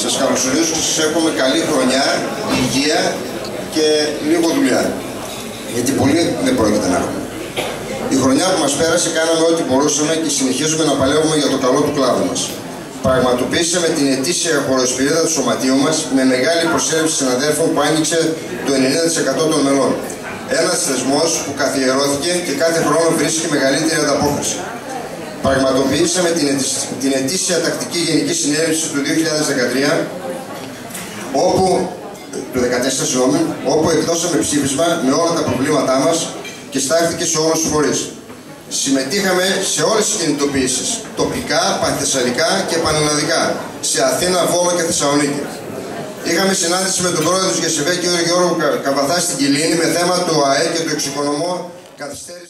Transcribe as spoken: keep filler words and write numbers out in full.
Σας καλωσορίζω και σας εύχομαι καλή χρονιά, υγεία και λίγο δουλειά. Γιατί πολύ δεν πρόκειται να έχουμε. Η χρονιά που μας πέρασε κάναμε ό,τι μπορούσαμε και συνεχίζουμε να παλεύουμε για το καλό του κλάδου μας. Πραγματοποιήσαμε την ετήσια χοροσπηρίδα του σωματείου μας με μεγάλη προσέλευση συναδέλφων που άνοιξε το ενενήντα τοις εκατό των μελών. Ένας θεσμός που καθιερώθηκε και κάθε χρόνο βρίσκει μεγαλύτερη ανταπόκριση. Πραγματοποιήσαμε την ετήσια τακτική γενική συνέλευση του δύο χιλιάδες δεκατρία, όπου, το δύο χιλιάδες δεκατέσσερα, όπου εκδώσαμε ψήφισμα με όλα τα προβλήματά μας και στάχθηκε σε όλους τους φορείς. Συμμετείχαμε σε όλες τις κινητοποιήσεις, τοπικά, πανθεσσαλικά και πανελλαδικά, σε Αθήνα, Βόλο και Θεσσαλονίκη. Είχαμε συνάντηση με τον πρόεδρο της Γεσεβέ, κ. Γιώργο Καβαθά, στην Κιλίνη, με θέμα το ΑΕ και το εξοικονομώ καθυστέρηση.